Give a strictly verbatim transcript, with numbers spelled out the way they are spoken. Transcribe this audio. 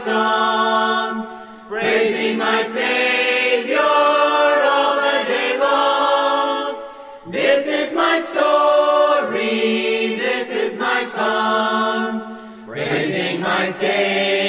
Song, praising my Savior.